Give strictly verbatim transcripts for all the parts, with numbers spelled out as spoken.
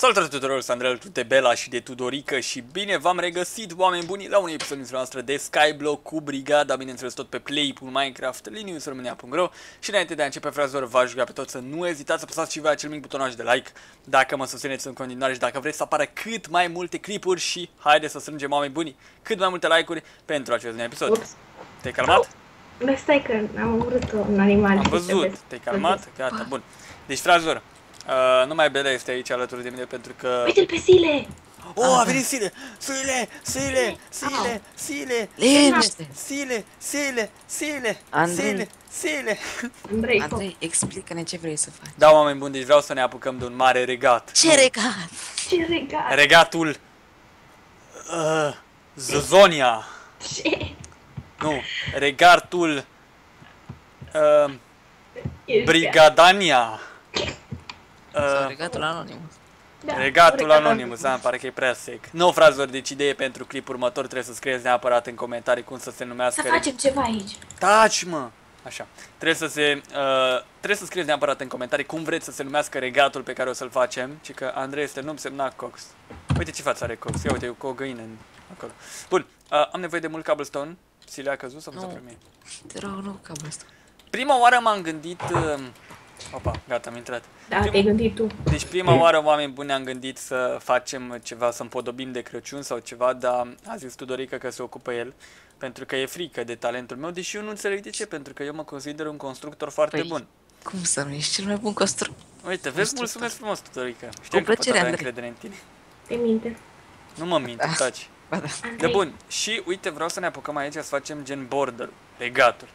Salutare tuturor, sunt Andrei de Bela și de Tudorica și bine v-am regăsit, oameni buni, la un episod din noastră de Skyblock cu brigada, bineînțeles tot pe play punct minecraft punct linius romania punct ro. Și înainte de a începe, fraților, v-aș ruga pe toți să nu ezitați să apăsați și voi acel mic butonaj de like dacă mă susțineți în continuare și dacă vreți să apară cât mai multe clipuri și haideți să strângem, oameni buni, cât mai multe like-uri pentru acest nou episod. Te-ai calmat? Bă, stai că am urât un animal. Am văzut, te-ai calmat? Gata, bun. Deci, fraților, Uh, nu mai Bela este aici alături de mine pentru că... Uite-l pe Sile! Oh, a venit Sile! Sile! Sile! Sile! Sile! Liniște! Sile! Sile! Sile! Sile! Sile! Andrei, explică-ne ce vrei să faci. Da, oameni buni, deci vreau să ne apucăm de un mare regat. Ce regat? Ce regat? Regatul... Uh, Zozonia! Ce? Nu, regatul... Uh, Brigadania! Uh, regatul Anonymous. Da, regatul Anonymous, da, îmi pare că e prea sec. Nu, fraților, deci idee pentru clipul următor trebuie să scrieți neapărat în comentarii cum să se numească. Să facem ceva aici. Taci, mă! Așa. Trebuie să se uh, trebuie să scrieți neapărat în comentarii cum vreți să se numească regatul pe care o să-l facem, ci că Andrei este nume semnat Cox. Uite ce față are Cox. Ia uite, eu cu o găină în... acolo. Bun, uh, am nevoie de mult cobblestone. Sile a căzut sau nu s-a primit? Te rog, nu cobblestone. Prima oară m-am gândit uh, opa, gata, am intrat. Da, te-ai gândit tu. Deci prima oară, oameni buni, am gândit să facem ceva, să împodobim de Crăciun sau ceva, dar a zis Tudorica că se ocupă el, pentru că e frică de talentul meu, deși eu nu înțeleg de ce, pentru că eu mă consider un constructor foarte păi, bun. Cum să nu ești cel mai bun constructor? Uite, vezi, mulțumesc frumos, Tudorica. Știam că pot avea încredere în tine. Te minte. Nu mă minte, da. Taci. Ba, da. De bun, și uite, vreau să ne apucăm aici să facem gen border-ul, legatul.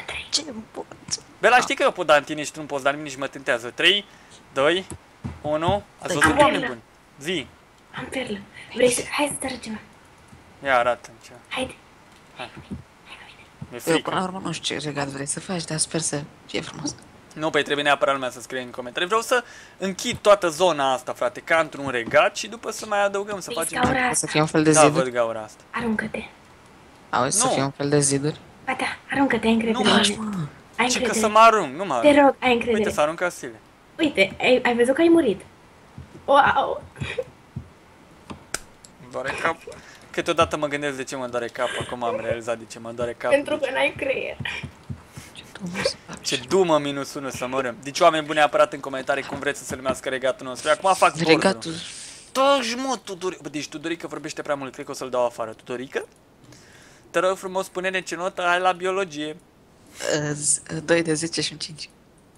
Andrei, ce bot? Bela, știi că eu pot da în tine și tu nu poți da în mine și mă tântează. trei, doi, unu, ați văzut, oameni buni? Zi! Am perlă. Vrei să... hai să-ți arăt ceva. Ia, arată-mi ceva. Haide. Hai. Mi-e frică. Eu, până la urmă, nu știu ce regat vrei să faci, dar sper să fie frumos. Nu, păi trebuie neapărat lumea să scrie în comentarii. Vreau să închid toată zona asta, frate, ca într-un regat și după să mai adăugăm, să facem... să fie un fel de ziduri. Da, văd gaura asta. Aruncă-te. Auzi, să fie un fel de ziduri. Ba da, aruncă-te, ai încredere. Ai încredere. Că să mă arunc, nu mă arunc. Te rog, ai încredere. Uite, s-a aruncat Sile. Uite, ai, ai văzut că ai murit. Wow! Îmi doare capul. Câteodată mă gândesc de ce mă doare capul, acum am realizat de ce mă doare capul. Pentru că n-ai creier. Ce dumă minus unu să mă. Deci, oameni buni, aparat în comentarii cum vreți să se numească regatul nostru. Acum fac bordul. Regatul. Toși, mă, Tudorica. Deci, Tudorica vorbește prea mult, cred că o să-l dau afară. Tudorica? Te rog frumos, spune-ne ce notă ai la biologie. doi de zece și cinci.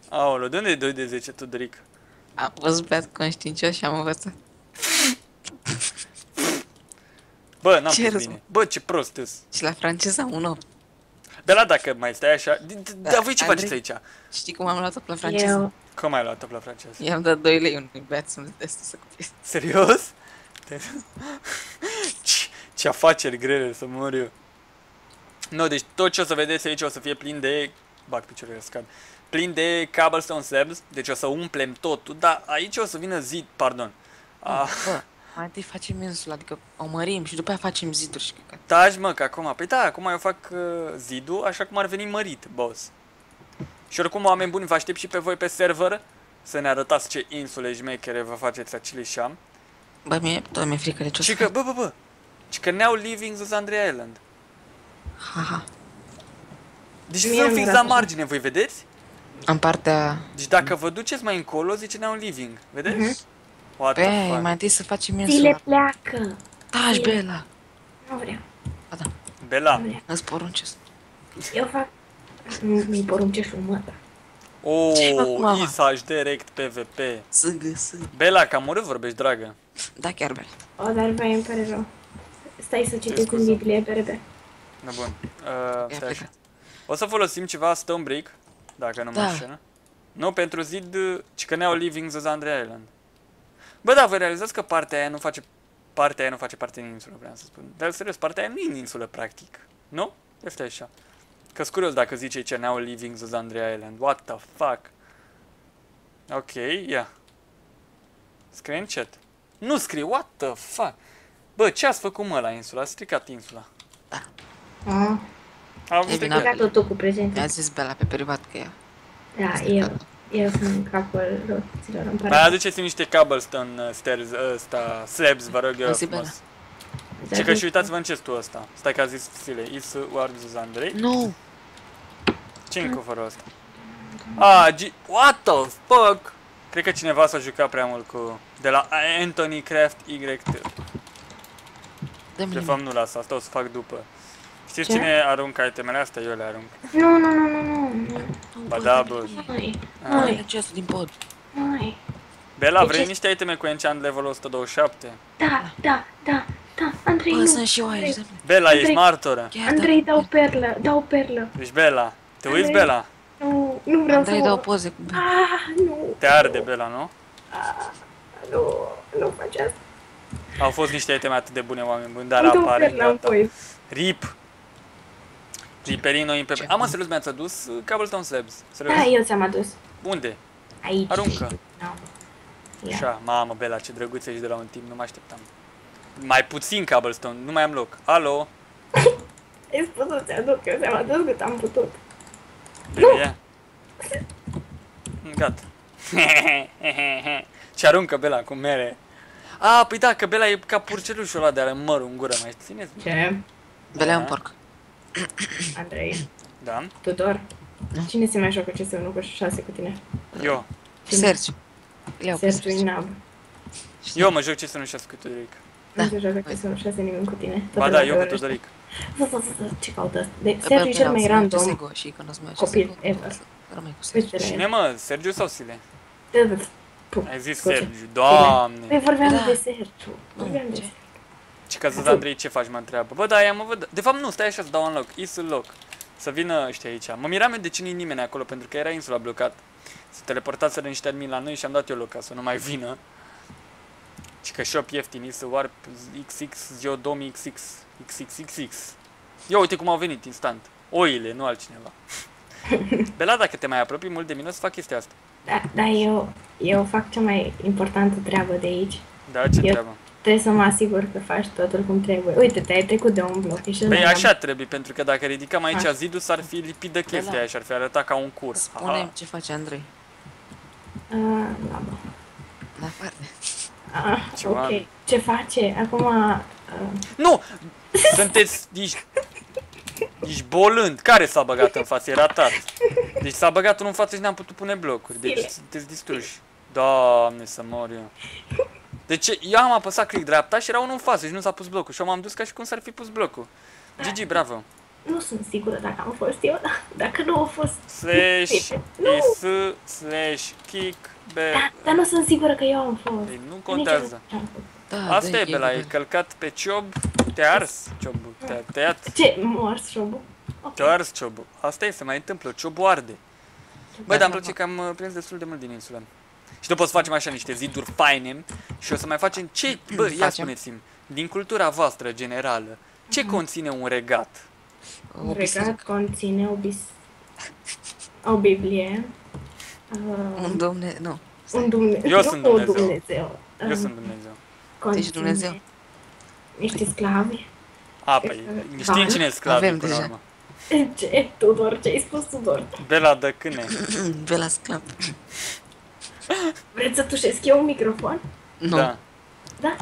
Aolo, de unde e doi de zece, Tudorica? Am fost beat conștiincios și am învățat. Bă, n-am pus bine. Bă, ce prost îs. Și la franceză am un opt. Bela, dacă mai stai așa... Dar voi ce faceți aici? Știi cum am luat-o la franceză? Cum ai luat-o la franceză? I-am dat doi lei unui beat să-mi teste să copii. Serios? Ce afaceri grele să mor eu. No, deci tot ce o să vedeți aici o să fie plin de... Bag picioarele scad. Plin de cobblestone slabs, deci o să umplem totul, dar aici o să vină zid, pardon. A... Bă, mai întâi facem insula, adică o mărim și după aia facem ziduri și căcat. Taci, mă, că acum, păi da, acum eu fac uh, zidul așa cum ar veni mărit, boss. Și oricum, oameni buni, vă aștept și pe voi pe server să ne arătați ce insule jmechere vă faceți aceleșam. Bă, mie, tot mi-e frică de ce o să fac. Și că, bă, bă, bă, și că now leaving Zandria Island. Haha. Deci sunt fix la margine, voi vedeți? În partea... Deci dacă vă duceți mai încolo, zice now living, vedeți? Păi, mai întâi să facem insula. Sile, pleacă! Taci, Bela! Nu vreau. Ba da. Bela! Îți poruncesc. Eu fac... Mi-i poruncesc următa. Ooo, Isaj, direct P V P. Sângă, sângă. Bela, că am urât vorbești, dragă. Da, chiar, Bela. O, dar băi, îmi pare rău. Stai să citesc în Biblie, P R B. Da, bun. Uh, stai așa. O să folosim ceva stone brick, dacă nu mă înșel. Nu, pentru zid, ci că ne-au living the Zandria Island. Bă, da, vă realizați că partea aia nu face partea aia nu face parte din insulă, vreau să spun. Dar serios, partea aia nu e în insulă, practic. Nu? Este așa. Că-s curios dacă zice ce ne-au living the Zandria Island. What the fuck? Ok, yeah. Screenshot. Nu scrie, what the fuck? Bă, ce ați făcut, mă, la insula? A stricat insula. Da. A, am stricat-o tot cu prezente. Mi-a zis Bela pe privat că ea. Da, eu. Eu sunt capul rotiților, îmi pare. Mai aduceți niște cobblestone stairs, ăsta, slabs, vă rog eu frumos. Ce că și uitați-vă în chestul ăsta. Stai că a zis Sile, is Wards Andrei. Nu! Cinco fără ăsta. Ah, what the fuck? Cred că cineva s-a jucat prea mult cu... De la Anthony Craft Y T. De fapt nu las asta, o să fac după. Știți ce? Cine aruncă itemele astea? Eu le arunc. Nu, nu, nu, nu, nu. Ba da, bă. Ai accesul din pod. Ai. Bella, vrei niște iteme cu enchant level o sută douăzeci și șapte? Da, da, da, da, Andrei, nu. Bă, sunt și eu aici. Bella, ești martoră. Andrei, dau perlă, dau perlă. Ești Bella. Te uiți, Bella? Nu, nu vreau să... Andrei, dau poze cu Bella. Nu. Te arde, Bella, nu? Nu, nu faci asta. Au fost niște iteme atât de bune, oameni buni, dar apare. Rip. Riperino impepe. Am înțeles, mi-ați adus cobblestone slabs. Da, eu ți-am adus. Unde? Aici. Aruncă. Așa, mamă, Bella, ce drăguț ești de la un timp, nu mă așteptam. Mai puțin cobblestone, nu mai am loc. Alo? Ai spus să-ți aduc, eu ți-am adus cât am putut. Bine, gata. Ce aruncă Bella cu mere. A, păi da, că Bella e ca purcelușul ăla de are mărul în gură, mai țineți? Ce? Bella e un porc. Andrei. Da? Tudor. Cine se mai joacă acest unu cu șase cu tine? Eu. Sergiu. Sergiu Inab. Eu mă joc acest unu cu șase cu Tudoric. Nu se joacă acest unu cu șase nimeni cu tine. Ba da, eu cu Tudoric. Ce caută? Sergiu e cel mai random copil ever. Cine mă? Sergiu sau Sile? Ai zis Sergiu, doamne. Păi vorbeam de Sergiu. Vorbeam de Sergiu. Și ca zis Andrei, ce faci, mă întreabă? Bă, da, ia mă văd. De fapt, nu, stai așa să dau un loc. Isul loc. Să vină ăștia aici. Mă miram eu de cine e nimeni acolo, pentru că era insula blocat. Se teleportaseră de niște admin la noi și am dat eu loc ca să nu mai vină. Și că shop ieftin, Isul Warp două mii XXX. Ia uite cum au venit instant. Oile, nu altcineva. Bella, dacă te mai apropii mult de mine, o să fac chestia asta. Da, da, eu, eu fac cea mai importantă treabă de aici. Da, ce eu... treabă? Trebuie să mă asigur că faci totul cum trebuie. Uite, te-ai trecut de un bloc. Păi așa trebuie, pentru că dacă ridicam aici zidul, s-ar fi lipit de chestia aia și ar fi arătat ca un curs. Spune-mi ce face Andrei. La parte. Ok, ce face? Acum... Nu! Sunteți... Ești bolând. Care s-a băgat în față? E ratat. Deci s-a băgat unul în față și n-am putut pune blocuri. Deci sunteți distruși. Doamne, să mor eu. Deci eu am apăsat click dreapta și era unul în față și nu s-a pus blocul și eu m-am dus ca și cum s-ar fi pus blocul. Gigi, bravo! Nu sunt sigură dacă am fost eu, dar dacă nu a fost... Slash, is, slash, kick, b... Dar nu sunt sigură că eu am fost. Nu contează. Asta e, Bella, ai călcat pe ciob, te-a ars ciobul, te-a tăiat. Ce? M-a ars ciobul? Te-a ars ciobul. Asta e, se mai întâmplă, ciobul arde. Băi, dar îmi place că am prins destul de mult din insulă. Și după să facem așa niște ziduri faine și o să mai facem ce, bă, ia spuneți-mi, din cultura voastră generală, ce conține un regat? Un regat conține o bis... o Biblie. Un Dumnezeu, nu. Un Dumnezeu. Eu sunt Dumnezeu. Eu sunt Dumnezeu. Ești Dumnezeu? Niște sclavi. A, păi, știi cine e sclavi, până la urmă. Ce, Tudor, ce-ai spus, Tudor? Bella dă câine. Bella sclav. Vreți să tușesc eu un microfon? Nu. Da. Da?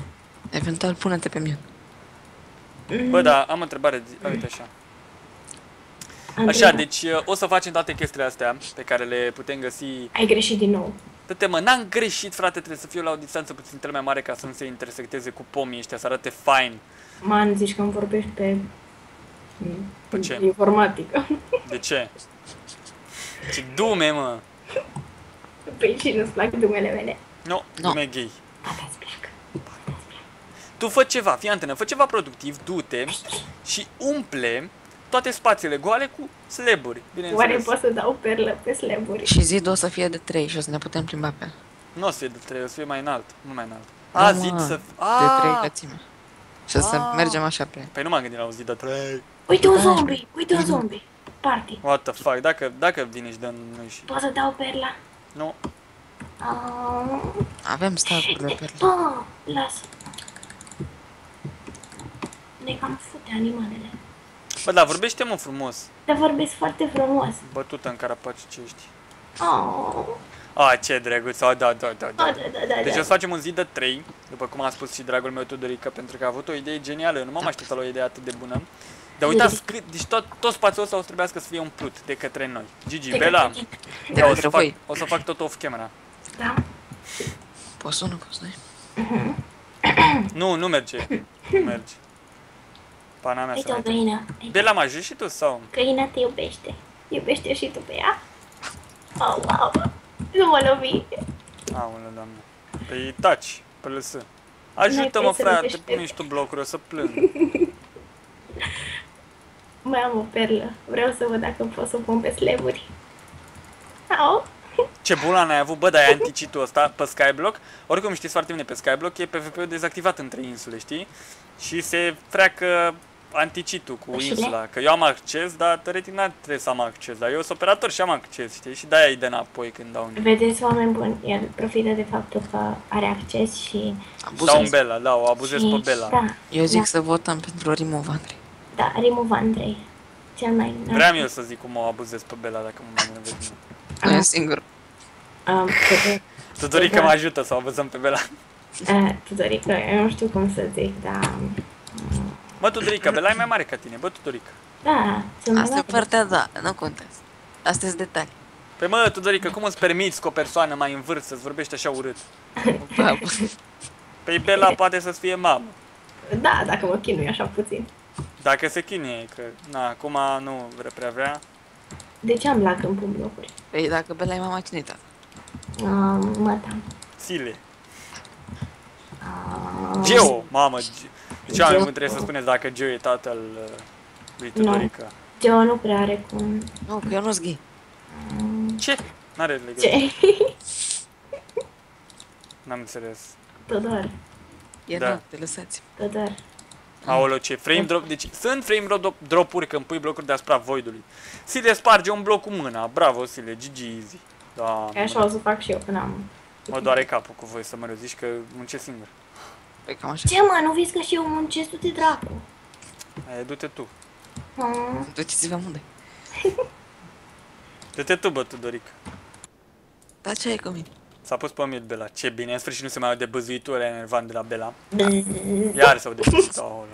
Eventual, pune-te pe mine. Bă, da, am o întrebare, uite așa. Așa, deci o să facem toate chestiile astea pe care le putem găsi... Ai greșit din nou. Dă-te mă, n-am greșit, frate, trebuie să fiu la o distanță puțin mai mare ca să nu se intersecteze cu pomii ăștia, să arate fain. Man, zici că îmi vorbești pe... Pe ce? Informatică. De ce? Ce dume, mă! Păi și nu-ți plac dumele mele. Nu, dume gay. Asta-ți plac. Tu fă ceva, fii antenă, fă ceva productiv, du-te și umple toate spațiile goale cu slaburi. Oare pot să dau perlă pe slaburi? Și zidul o să fie de trei și o să ne putem plimba pe el. Nu o să fie de trei, o să fie mai înalt, mult mai înalt. A, zid să fie... De trei lățime. Și o să mergem așa pe... Păi nu m-am gândit la un zid de trei. Uite un zombie, uite un zombie. Party. What the fuck, dacă vine și dă noi și... Pot să dau perla? Nu. Avem statul de perle. Bă, lasă. Ne cam fute animalele. Bă, dar vorbește mă frumos. Dar vorbesc foarte frumos. Bătută în carapace ce ești. Ah, ce drăguț, da, da, da, da. da, da, da deci da. O să facem un zi de trei, după cum a spus și dragul meu Tudorica, pentru că a avut o idee genială. Eu nu m-am așteptat la o idee atât de bună. Dar uitați, deci tot, tot spațiul ăsta o să trebuiască să fie umplut de către noi. Gigi, de Bela, de da, o, să fac, o să fac tot off-camera. Da. Poți să nu poți, da? Nu, nu merge. Nu merge. Pana mea să merge. Bela, mă ajut și tu sau? Găina te iubește. Iubește și tu pe ea? Oh, wow. Nu mă lovi. Aoleu, doamne. Păi taci, P L S. Ajută-mă, frate, te pune și tu blocuri, o să plâng. Mai am o perlă. Vreau să văd dacă pot să o pun pe slaburi. Au! Ce bulan ai avut, bă, dar ai anticit tu ăsta pe Skyblock. Oricum știți foarte bine, pe Skyblock e P V P-ul dezactivat între insule, știi? Și se freacă anticitul cu insula. Că eu am acces, dar teoretic n-ar trebui să am acces. Dar eu sunt operator și am acces, știi? Și de-aia îi dă înapoi când dau un... Vedeți, oameni buni, el profită de faptul că are acces și... Abuzez. Dau un Bela, da, o abuzez și... pe Bela. Da. Eu zic da. Să votăm pentru Remove Andrei. Da, Remove Andrei. Cel mai... Vreau eu să zic cum o abuzez pe Bela, dacă mă mai vezi. Nu e singur. Um, Tudorica mă ajută să o abuzăm pe Bela. Uh, Tudorica, eu nu știu cum să zic, dar... Mă, Tudorica, Bela e mai mare ca tine, bă, Tudorica. Da, sunt asta e partea, da, nu contează. Astea sunt detalii. Păi mă, Tudorica, cum îți permiți că o persoană mai în vârstă să-ți vorbește așa urât? Păi Bela poate să-ți fie mamă. Da, dacă mă chinui așa puțin. Dacă se chinuie, că, na, acum nu vrea prea vrea. De ce am lac în pun blocuri? Păi dacă Bela e mama, cine e tata? Um, mata. Sile. Um, Geo, mamă, Geo. Deci oameni buni, trebuie să spuneți dacă Geo e tatăl lui Tudorica. Geo nu prea are cum... Nu, că eu nu-s gay. Ce? N-are legătură. Ce? N-am înțeles. Tudor. E da, te lăsați. Tudor. Aoleu, ce frame drop, deci sunt frame drop-uri când pui blocuri deasupra voidului. Sile sparge un bloc cu mâna, bravo Sile, G G easy. Da, așa o să fac și eu când am... Mă doare capul cu voi să mă rezici că muncesc singur. Păi cam așa. Ce mă, nu vezi că și eu muncesc, du-te dracu. Du-te tu. Du-te-ți vă unde. Du-te tu, bă, Tudorica. Dar ce ai cu mine? S-a pus pe mute Bela. Ce bine, în sfârșit nu se mai aude băzuitura enervant de la Bela. Iar s-au debăzuit, aolo.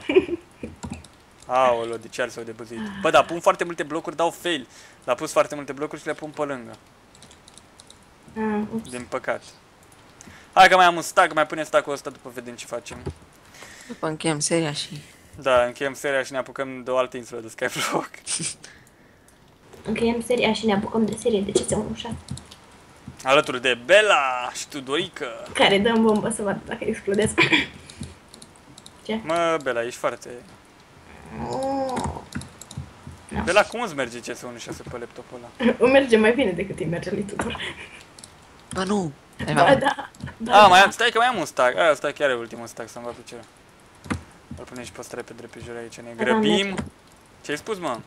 Aolo, deci iar s-au debăzuit. Bă, da, pun foarte multe blocuri, dau fail. L-a pus foarte multe blocuri și le pun pe lângă. Din păcat. Hai că mai am un stack, mai punem stack-ul ăsta, după vedem ce facem. După încheiem seria și... Da, încheiem seria și ne apucăm de o altă insulă de Skyblock. Încheiem seria și ne apucăm de serie, de ce se unușa? Alături de Bela și Tudorica. Care dă în bombă să vadă dacă explodesc. Ce? Mă, Bela, ești foarte... No. Bela, cum îți merge C S unu șase pe laptopul ăla? Îmi merge mai bine decât îi merge lui Tudor. Ba nu! Ba da, da, da. A, mai am, stai că mai am un stack. A, stai chiar e ultimul stack, să-mi va pe ceva. Îl punem și pe asta repede pe jur aici, ne grăbim. Ce-ai spus, mă?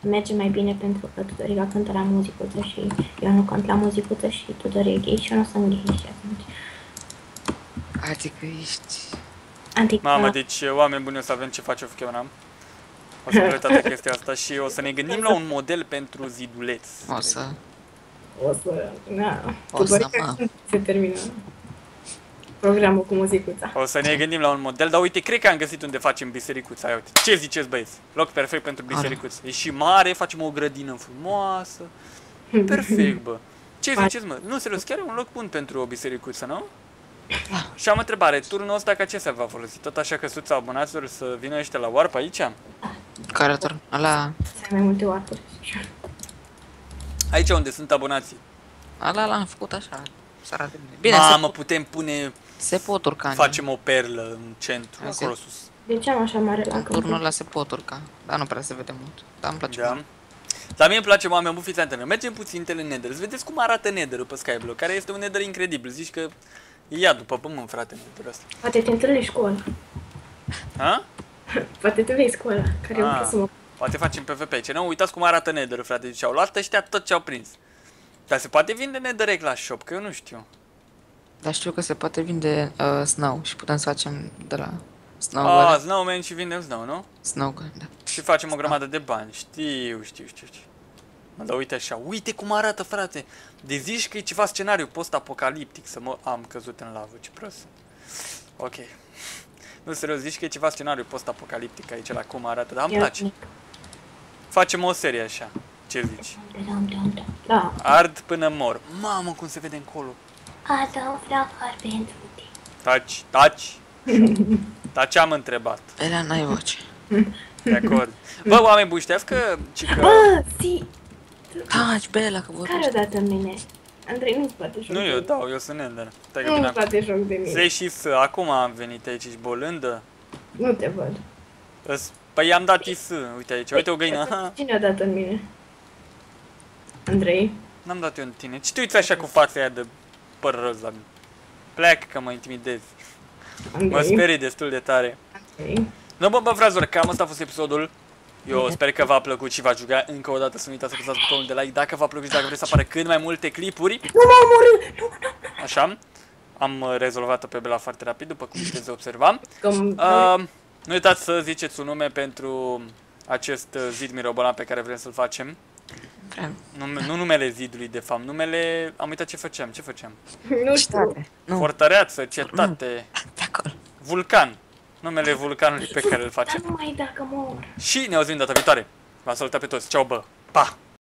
Merge mai bine pentru că Tudorica cântă la muzicuță și eu nu cânt la muzicuță și Tudor e gay și eu nu sunt gay și atunci. Adică ești... Adică... Mamă, deci oameni buni, o să avem ce face off-camera. O să plătată chestia asta și o să ne gândim la un model pentru ziduleț. O să... O să... Na, Tudorica se termină programul cu muzicuța. O să ne gândim la un model, dar uite, cred că am găsit unde facem bisericuța. Ia uite, ce ziceți băieți? Loc perfect pentru bisericuță. E și mare, facem o grădină frumoasă. Perfect, bă. Ce ziceți, mă? Nu, serios, chiar e un loc bun pentru o bisericuță, nu? Și am întrebare, turnul ăsta ca ce se va folosi? Tot așa căsuța abonaților să vină ăștia la warp aici? Care turn? Ala... Mai multe warp-uri. Aici unde sunt abonații. Ala l-am făcut așa. Bine, mamă, putem pune... Se pot urca. Facem o perlă în centru, acolo sus. De ce am așa mare la câmpul? Turnul ăla se pot urca, dar nu prea se vede mult. Dar îmi place mult. Dar mie îmi place, oameni, fiți antenă. Mergem puțin în Nether. Vedeți cum arată Nether-ul pe Skyblock, care este un Nether incredibil. Zici că ia după pământ, frate, Nether-ul ăsta. Poate te întâlnești cu ăla. Ha? Poate te vezi cu ăla, care e un căsumă. Poate facem P V P aici. Nu, uitați cum arată Nether-ul, frate. Deci au luat ăștia tot ce au prins. Dar se poate vinde Nether la shop, că eu nu știu. Dar știu că se poate vinde uh, Snow și putem să facem de la Snow. Ah, Snowman și vindem Snow, nu? Snow, da. Și facem o grămadă de bani, știu, știu, știu, știu. Dar uite așa, uite cum arată, frate. De zici că e ceva scenariu post-apocaliptic. Să mă, am căzut în lavă, ce prost. Ok. Nu, serios, zici că e ceva scenariu post-apocaliptic aici, la cum arată, dar îmi place. Facem o serie așa, ce zici? Da. Ard până mor. Mamă, cum se vede încolo. Asta vreau pentru tine. Taci, taci. Taci am întrebat. Era n-ai voce. De acord. Bă, oameni buni, știați că... Cică... Bă, zi! Taci, Bela, că vorbește. Care odată mine? Andrei, nu-ți poate joc de mine. Nu, eu dau, eu sunt Ender. Nu-ți poate joc de mine. Zei și să, acum am venit aici, ești bolândă? Nu te văd. Păi i-am dat is, uite aici, uite o găină. Cine a dat în mine? Andrei? N-am dat eu în tine. Ce te uiți așa cu fața aia de păr roz la mine? Pleacă că mă intimidezi. Mă sperii destul de tare. Nu, bă, bă, fraților, cam asta a fost episodul. Eu sper că v-a plăcut și v-a jucat. Încă o dată să nu uitați să apăsați butonul de like dacă v-a plăcut și dacă vreți să apară cât mai multe clipuri. Nu m-am omorât! Așa. Am rezolvat-o pe Bela foarte rapid, după cum puteți observa. Uh, nu uitați să ziceți un nume pentru acest zid mirobolan pe care vrem să-l facem. Nume, nu numele zidului, de fapt, numele... Am uitat ce făceam, ce făceam? Nu știu. Fortăreață, cetate... Vulcan. Numele vulcanului pe care îl facem. Dar numai dacă mor. Și ne auzim data viitoare. V-am salutat pe toți. Ceau, bă. Pa!